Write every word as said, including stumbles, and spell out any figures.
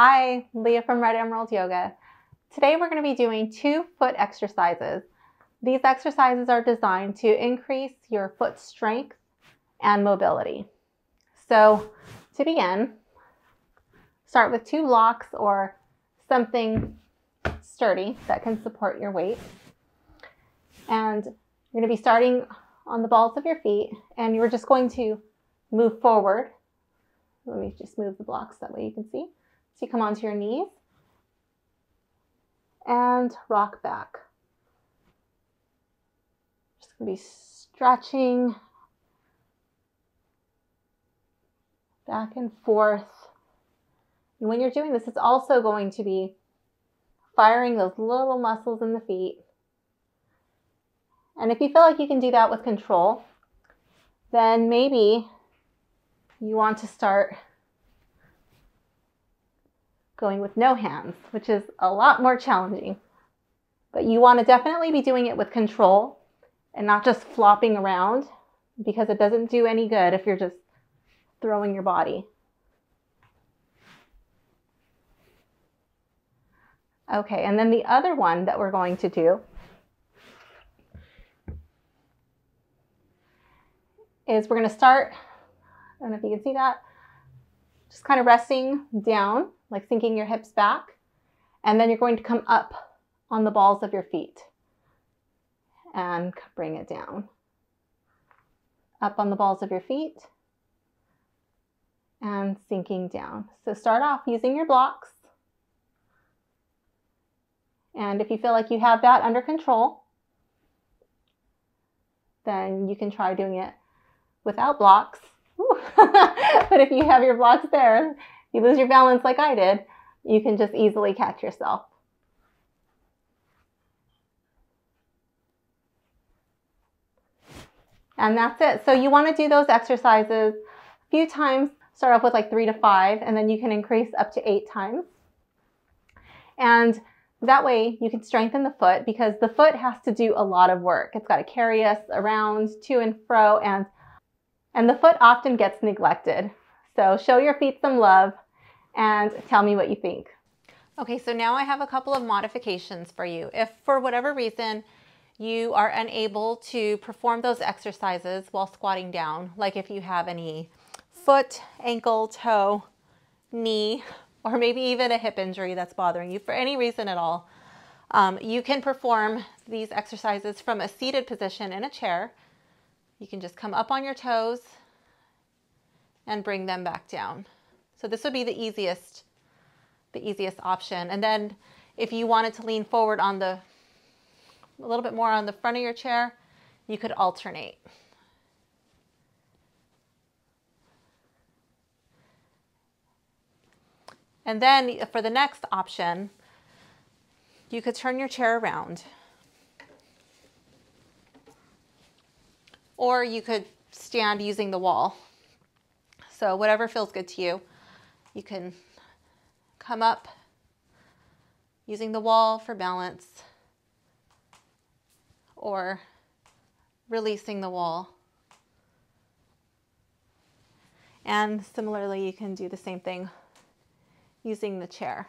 Hi, Leah from Red Emerald Yoga. Today we're going to be doing two foot exercises. These exercises are designed to increase your foot strength and mobility. So to begin, start with two blocks or something sturdy that can support your weight. And you're going to be starting on the balls of your feet, and you're just going to move forward. Let me just move the blocks that way you can see. So you come onto your knees and rock back. Just going to be stretching back and forth. And when you're doing this, it's also going to be firing those little muscles in the feet. And if you feel like you can do that with control, then maybe you want to start going with no hands, which is a lot more challenging. But you want to definitely be doing it with control and not just flopping around, because it doesn't do any good if you're just throwing your body. Okay, and then the other one that we're going to do is we're going to start, I don't know if you can see that, just kind of resting down, like sinking your hips back, and then you're going to come up on the balls of your feet and bring it down. Up on the balls of your feet and sinking down. So start off using your blocks. And if you feel like you have that under control, then you can try doing it without blocks. But if you have your blocks there, you lose your balance like I did, you can just easily catch yourself. And that's it. So you want to do those exercises a few times. Start off with like three to five, and then you can increase up to eight times. And that way you can strengthen the foot, because the foot has to do a lot of work. It's got to carry us around to and fro, and and the foot often gets neglected. So show your feet some love and tell me what you think. Okay, so now I have a couple of modifications for you. If for whatever reason you are unable to perform those exercises while squatting down, like if you have any foot, ankle, toe, knee, or maybe even a hip injury that's bothering you for any reason at all, um, you can perform these exercises from a seated position in a chair. You can just come up on your toes and bring them back down. So this would be the easiest, the easiest option. And then if you wanted to lean forward on the, a little bit more on the front of your chair, you could alternate. And then for the next option, you could turn your chair around. Or you could stand using the wall. So whatever feels good to you, you can come up using the wall for balance or releasing the wall. And similarly, you can do the same thing using the chair.